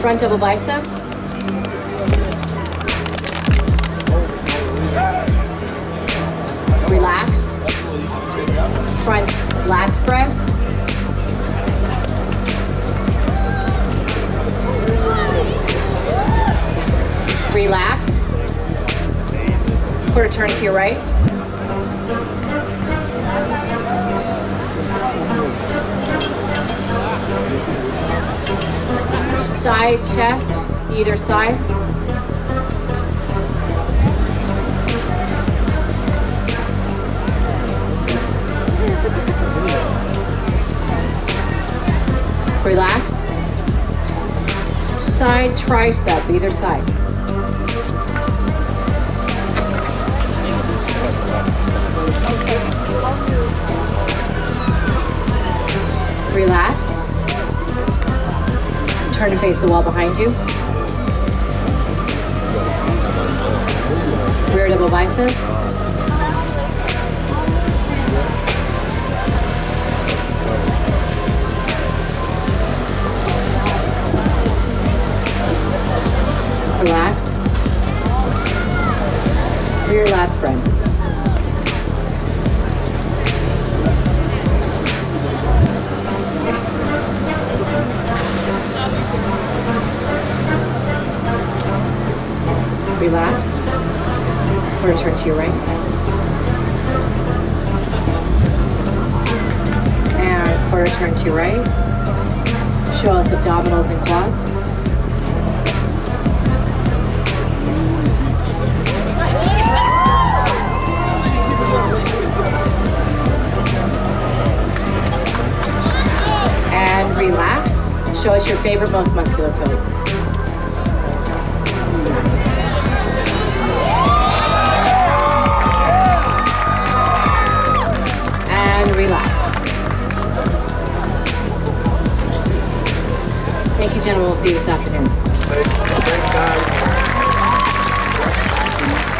Front double bicep. Relax. Front lat spread. Relax. Quarter turn to your right. Side chest, either side. Relax. Side tricep, either side. Relax. Turn and face the wall behind you. Rear double bicep. Relax. Rear lat spread. Relax. Or turn to your right. And quarter turn to your right. Show us abdominals and quads. And relax. Show us your favorite, most muscular pose. Thank you, gentlemen. We'll see you this afternoon.